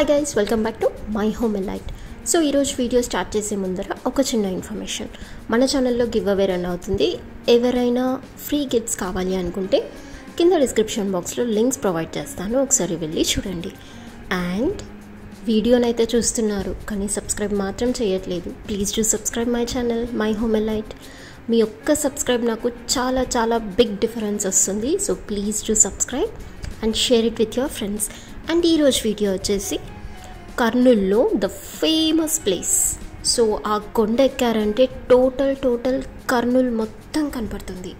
Hi guys welcome back to my home elite so ई रोज़ु video start చేసే ముందర ఒక చిన్న ఇన్ఫర్మేషన్ మన ఛానల్లో గివ్ అవే రన్ అవుతుంది ఎవరైనా ఫ్రీ గిఫ్ట్స్ కావాలి అనుకుంటే కింద డిస్క్రిప్షన్ బాక్స్ లో లింక్స్ ప్రొవైడ్ చేస్తాను ఒకసారి వెళ్ళి చూడండి అండ్ వీడియోని అయితే చూస్తున్నారు కానీ సబ్స్క్రైబ్ మాత్రం చేయట్లేదు please do subscribe my channel my home elite మీ ఒక్క సబ్స్క్రైబ్ నాకు చాలా చాలా బిగ్ డిఫరెన్స్ వస్తుంది so please do subscribe and share it with your friends and ఈ రోజు వీడియో వచ్చేసి కర్నూల్లో ద ఫేమస్ ప్లేస్ సో ఆ కొండ ఎక్కారంటే టోటల్ కర్నూల్ మొత్తం కనపడుతుంది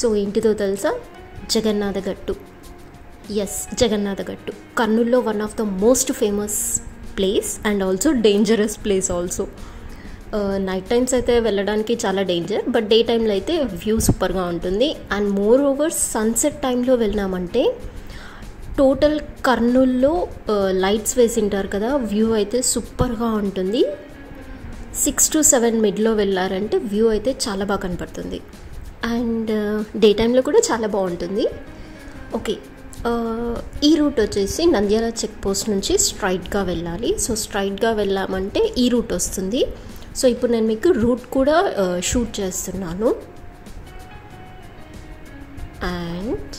సో ఏంటిదో తెలుసా జగన్నాథ గట్టు ఎస్ జగన్నాథ గట్టు కర్నూల్లో one of the most famous place and also dangerous place also night times అయితే వెళ్ళడానికి చాలా డేంజర్ బట్ డే టైంలో అయితే వ్యూ సూపర్గా ఉంటుంది అండ్ మోర్ ఓవర్ సన్సెట్ టైంలో వెళ్ళినామంటే టోటల్ కర్నూల్లో లైట్స్ వేసింటారు కదా వ్యూ అయితే సూపర్గా ఉంటుంది 6 to 7 మిడ్లో వెళ్ళారంటే వ్యూ అయితే చాలా బాగా కనపడుతుంది అండ్ డే టైంలో కూడా చాలా బాగుంటుంది ఓకే ఈ రూట్ వచ్చేసి నంద్యాల చెక్ పోస్ట్ నుంచి స్ట్రైట్గా వెళ్ళాలి సో స్ట్రైట్గా వెళ్ళామంటే ఈ రూట్ వస్తుంది సో ఇప్పుడు నేను మీకు రూట్ కూడా షూట్ చేస్తున్నాను అండ్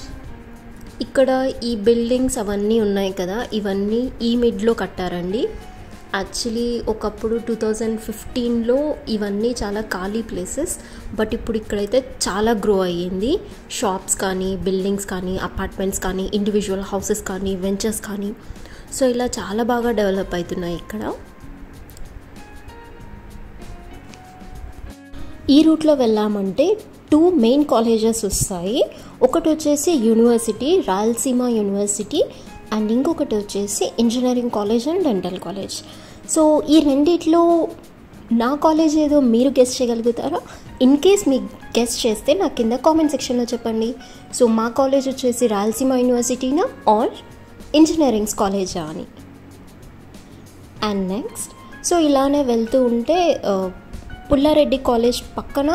ఇక్కడ ఈ బిల్డింగ్స్ అవన్నీ ఉన్నాయి కదా ఇవన్నీ ఈ మిడ్లో కట్టారండి యాక్చువల్లీ ఒకప్పుడు 2015లో ఇవన్నీ చాలా ఖాళీ ప్లేసెస్ బట్ ఇప్పుడు ఇక్కడైతే చాలా గ్రో అయ్యింది షాప్స్ కానీ బిల్డింగ్స్ కానీ అపార్ట్మెంట్స్ కానీ ఇండివిజువల్ హౌసెస్ కానీ వెంచర్స్ కానీ సో ఇలా చాలా బాగా డెవలప్ అవుతున్నాయి ఇక్కడ ఈ రూట్లో వెళ్ళామంటే 2 మెయిన్ కాలేజెస్ వస్తాయి ఒకటి వచ్చేసి యూనివర్సిటీ రాయలసీమ యూనివర్సిటీ అండ్ ఇంకొకటి వచ్చేసి engineering college and dental college so ఈ రెండిట్లో నా కాలేజ్ ఏదో మీరు గెస్ట్ చేయగలుగుతారా ఇన్ కేస్ మీకు గెస్ట్ చేస్తే నాకు కింద కామెంట్ సెక్షన్లో చెప్పండి సో మా కాలేజ్ వచ్చేసి రాయలసీమ యూనివర్సిటీనా ఆర్ ఇంజనీరింగ్స్ కాలేజా అని అండ్ నెక్స్ట్ సో ఇలానే వెళ్తూ ఉంటే పుల్లారెడ్డి కాలేజ్ పక్కన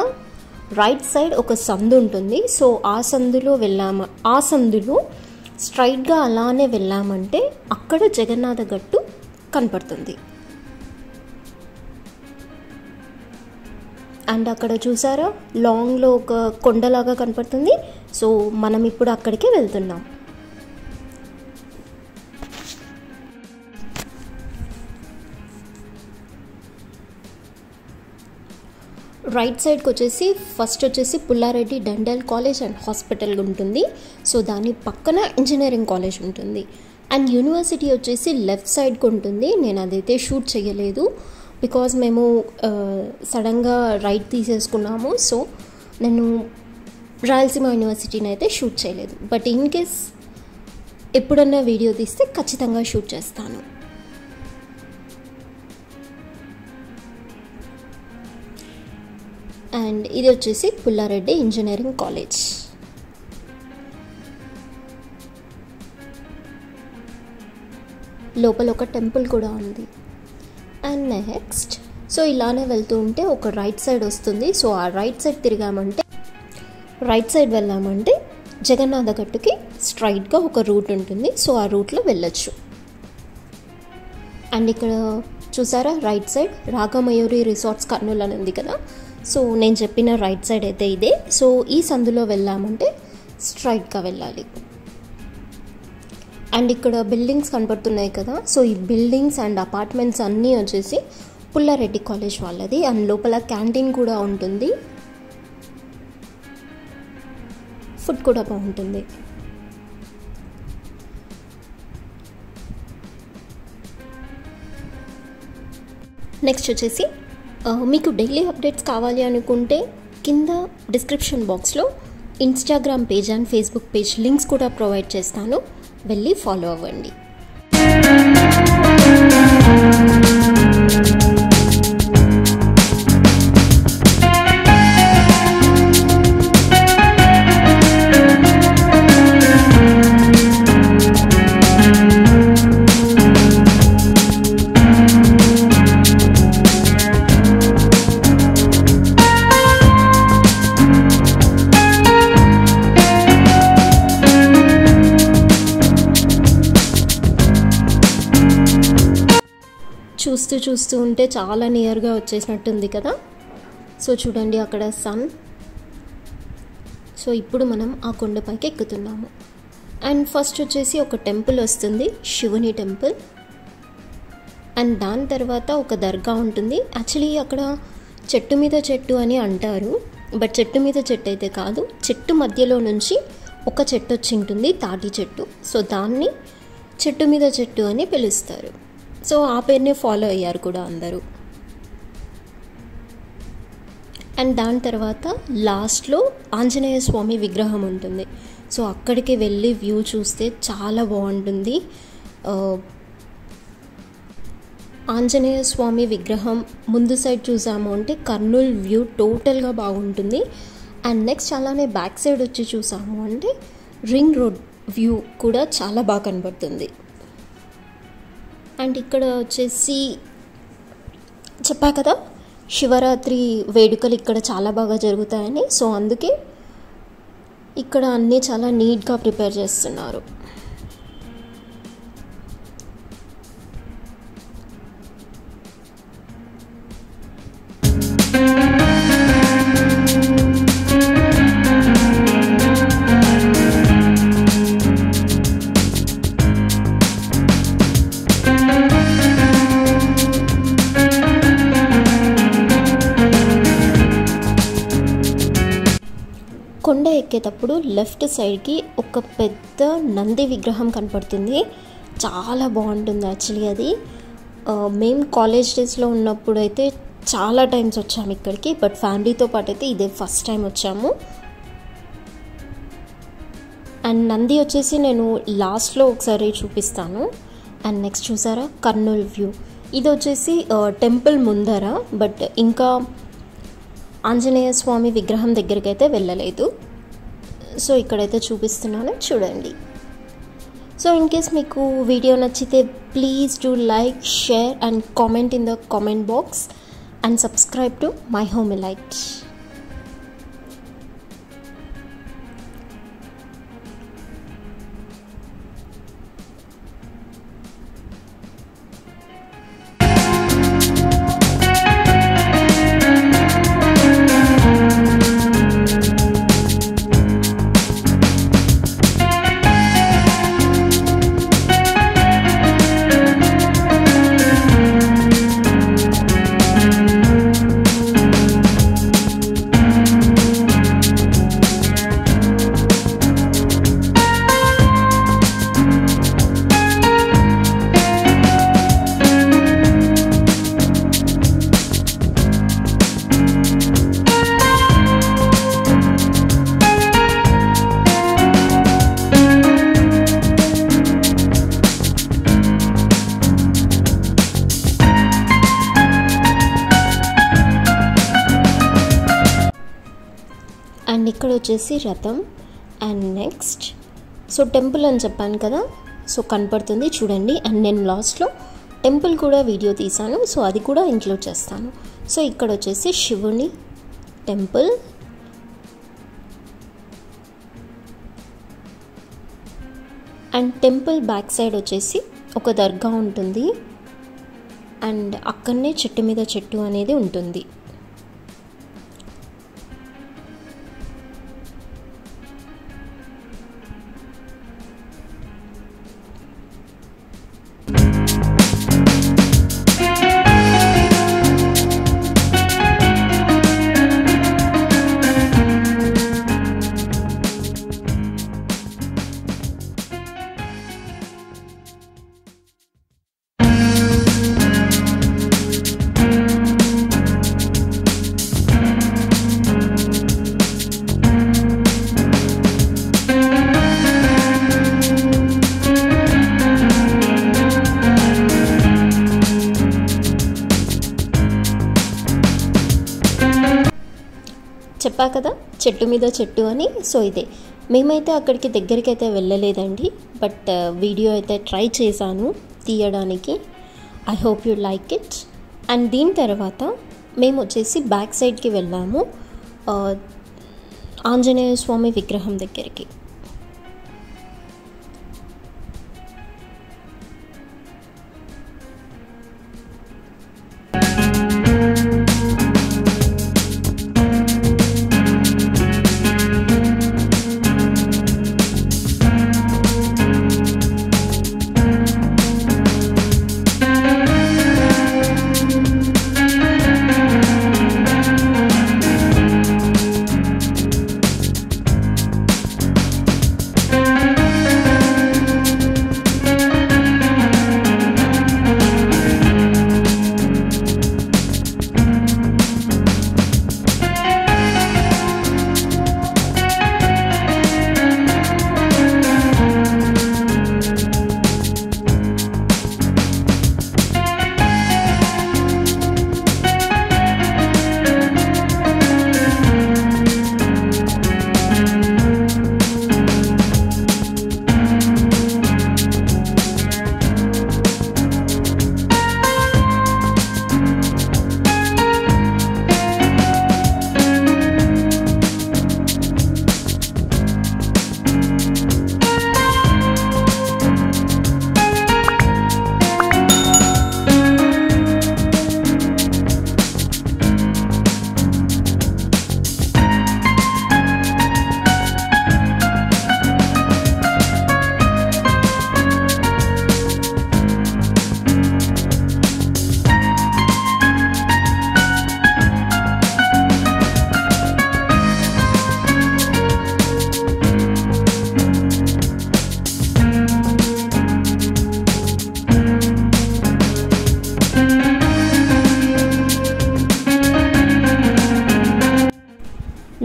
రైట్ సైడ్ ఒక సందు ఉంటుంది సో ఆ సందులో స్ట్రైట్గా అలానే వెళ్ళామంటే అక్కడ జగన్నాథ గట్టు కనపడుతుంది అండ్ అక్కడ చూసారా లాంగ్లో ఒక కొండలాగా కనపడుతుంది సో మనం ఇప్పుడు అక్కడికే వెళ్తున్నాం రైట్ సైడ్కి వచ్చేసి ఫస్ట్ వచ్చేసి Pullareddy dental college and hospital ఉంటుంది సో దాని పక్కన ఇంజనీరింగ్ కాలేజ్ ఉంటుంది అండ్ యూనివర్సిటీ వచ్చేసి లెఫ్ట్ సైడ్కి ఉంటుంది నేను అదైతే షూట్ చేయలేదు బికాజ్ మేము సడన్గా రైట్ తీసేసుకున్నాము సో నేను రాయలసీమ యూనివర్సిటీని అయితే షూట్ చేయలేదు బట్ ఇన్ కేస్ ఎప్పుడన్నా వీడియో తీస్తే ఖచ్చితంగా షూట్ చేస్తాను అండ్ ఇది వచ్చేసి పుల్లారెడ్డి ఇంజనీరింగ్ కాలేజ్ లోపల ఒక టెంపుల్ కూడా ఉంది అండ్ నెక్స్ట్ సో ఇలానే వెళ్తూ ఉంటే ఒక రైట్ సైడ్ వస్తుంది సో ఆ రైట్ సైడ్ తిరిగామంటే రైట్ సైడ్ వెళ్ళామంటే జగన్నాథ గట్టుకి స్ట్రైట్గా ఒక రూట్ ఉంటుంది సో ఆ రూట్లో వెళ్ళొచ్చు అండ్ ఇక్కడ చూసారా right side Ragamayuri resorts Kurnool అని ఉంది కదా సో నేను చెప్పిన రైట్ సైడ్ అయితే ఇదే సో ఈ సందులో వెళ్ళామంటే స్ట్రైట్గా వెళ్ళాలి అండ్ ఇక్కడ బిల్డింగ్స్ కనపడుతున్నాయి కదా సో ఈ బిల్డింగ్స్ అండ్ అపార్ట్మెంట్స్ అన్నీ వచ్చేసి పుల్లారెడ్డి కాలేజ్ వాళ్ళది అండ్ లోపల క్యాంటీన్ కూడా ఉంటుంది ఫుడ్ కూడా బాగుంటుంది నెక్స్ట్ వచ్చేసి మీకు డైలీ అప్డేట్స్ కావాలి అనుకుంటే కింద డిస్క్రిప్షన్ బాక్స్లో Instagram page and Facebook page links కూడా ప్రొవైడ్ చేస్తాను వెళ్ళి ఫాలో అవ్వండి చూస్తూ చూస్తూ ఉంటే చాలా నియర్ గా వచ్చేసినట్టు ఉంది కదా. సో చూడండి అక్కడ సన్. సో ఇప్పుడు మనం ఆ కొండపైకి ఎక్కుతున్నాము. అండ్ ఫస్ట్ వచ్చేసి ఒక టెంపుల్ వస్తుంది, శివుని టెంపుల్. అండ్ దాని తర్వాత ఒక దర్గా ఉంటుంది. యాక్చువల్లీ అక్కడ చెట్టు మీద చెట్టు అని అంటారు, బట్ చెట్టు మీద చెట్టు అయితే కాదు, చెట్టు మధ్యలో నుంచి ఒక చెట్టు వచ్చి ఉంటుంది, తాటి చెట్టు. సో దాన్ని చెట్టు మీద చెట్టు అని పిలుస్తారు. సో ఆ పేరునే ఫాలో అయ్యారు కూడా అందరూ. అండ్ దాని తర్వాత లాస్ట్లో ఆంజనేయ స్వామి విగ్రహం ఉంటుంది. సో అక్కడికి వెళ్ళి వ్యూ చూస్తే చాలా బాగుంటుంది. ఆంజనేయ స్వామి విగ్రహం ముందు సైడ్ చూసాము అంటే కర్నూల్ వ్యూ టోటల్గా బాగుంటుంది. అండ్ నెక్స్ట్ అలానే బ్యాక్ సైడ్ వచ్చి చూసాము అంటే రింగ్ రోడ్ వ్యూ కూడా చాలా బాగా కనబడుతుంది. అండ్ ఇక్కడ వచ్చేసి చెప్పా కదా శివరాత్రి వేడుకలు ఇక్కడ చాలా బాగా జరుగుతాయని. సో అందుకే ఇక్కడ అన్నీ చాలా నీట్గా ప్రిపేర్ చేస్తున్నారు. కొండ ఎక్కేటప్పుడు లెఫ్ట్ సైడ్కి ఒక పెద్ద నంది విగ్రహం కనపడుతుంది, చాలా బాగుంటుంది. యాక్చువల్లీ అది మేము కాలేజ్ డేస్లో ఉన్నప్పుడు అయితే చాలా టైమ్స్ వచ్చాము ఇక్కడికి, బట్ ఫ్యామిలీతో పాటు అయితే ఇదే ఫస్ట్ టైం వచ్చాము. అండ్ నంది వచ్చేసి నేను లాస్ట్లో ఒకసారి చూపిస్తాను. అండ్ నెక్స్ట్ చూసారా కర్నూల్ వ్యూ. ఇది వచ్చేసి టెంపుల్ ముందర, బట్ ఇంకా ఆంజనేయ స్వామి విగ్రహం దగ్గరికి అయితే వెళ్ళలేదు. సో ఇక్కడైతే చూపిస్తున్నాను చూడండి. సో ఇన్ కేస్ మీకు వీడియో నచ్చితే please do like, share and comment in the comment box and subscribe to my home elite. And ఇక్కడ వచ్చేసి రథం. అండ్ నెక్స్ట్ సో టెంపుల్ అని చెప్పాను కదా, సో కనపడుతుంది చూడండి. అండ్ నేను లాస్ట్లో టెంపుల్ కూడా వీడియో తీసాను, సో అది కూడా ఇంక్లూడ్ చేస్తాను. సో ఇక్కడ వచ్చేసి శివుని temple. And temple back side వచ్చేసి ఒక దర్గా ఉంటుంది. అండ్ అక్కడనే చెట్టు మీద చెట్టు అనేది ఉంటుంది. చెప్పా కదా చెట్టు మీద చెట్టు అని. సో ఇదే మేమైతే అక్కడికి దగ్గరికి అయితే వెళ్ళలేదండి, బట్ వీడియో అయితే ట్రై చేశాను తీయడానికి. I hope you like it. And దీని తర్వాత మేము వచ్చేసి బ్యాక్ సైడ్కి వెళ్ళాము, ఆంజనేయ స్వామి విగ్రహం దగ్గరికి.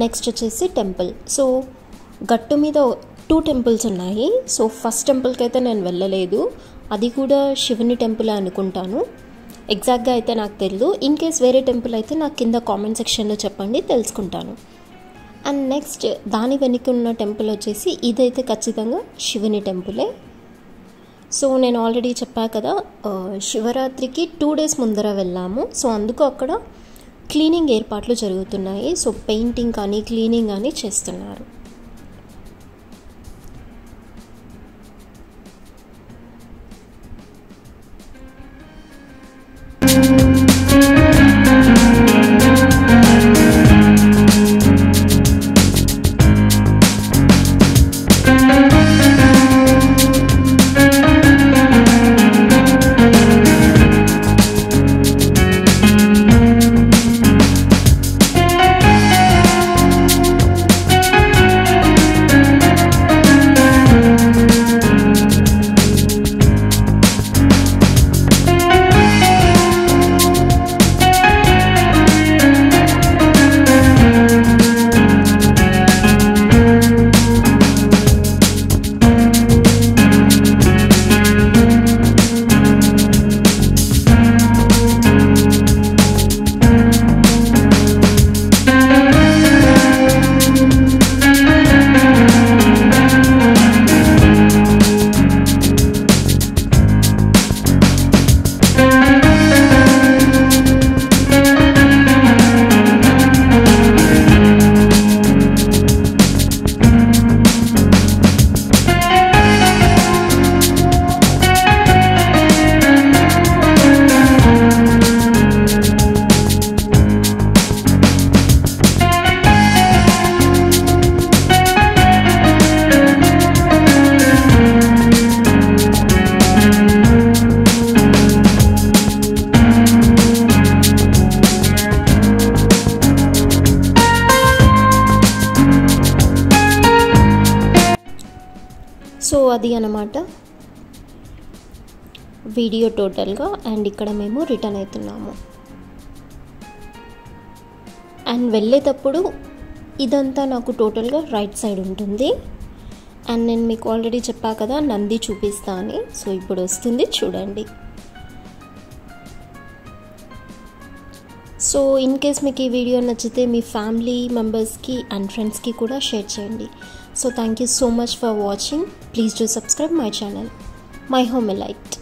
నెక్స్ట్ వచ్చేసి టెంపుల్. సో గట్టు మీద 2 టెంపుల్స్ ఉన్నాయి. సో ఫస్ట్ టెంపుల్కి అయితే నేను వెళ్ళలేదు, అది కూడా శివుని టెంపుల్ అనుకుంటాను, ఎగ్జాక్ట్గా అయితే నాకు తెలియదు. ఇన్ కేస్ వేరే టెంపుల్ అయితే నాకు కింద కామెంట్ సెక్షన్లో చెప్పండి, తెలుసుకుంటాను. అండ్ నెక్స్ట్ దాని వెనుక ఉన్న టెంపుల్ వచ్చేసి ఇదైతే ఖచ్చితంగా శివుని టెంపులే. సో నేను ఆల్రెడీ చెప్పా కదా, శివరాత్రికి 2 days ముందర వెళ్ళాము. సో అందుకు అక్కడ క్లీనింగ్ ఏర్పాట్లు జరుగుతున్నాయి. సో పెయింటింగ్ కానీ క్లీనింగ్ కానీ చేస్తున్నారు. సో అది అన్నమాట వీడియో టోటల్గా. అండ్ ఇక్కడ మేము రిటర్న్ అవుతున్నాము. అండ్ వెళ్ళేటప్పుడు ఇదంతా నాకు టోటల్గా రైట్ సైడ్ ఉంటుంది. అండ్ నేను మీకు ఆల్రెడీ చెప్పా కదా నంది చూపిస్తా అని. సో ఇప్పుడు వస్తుంది చూడండి. సో ఇన్ కేస్ మీకు ఈ వీడియో నచ్చితే మీ ఫ్యామిలీ మెంబర్స్కి అండ్ ఫ్రెండ్స్కి కూడా షేర్ చేయండి. So thank you so much for watching. Please do subscribe my channel, MyHomeElite.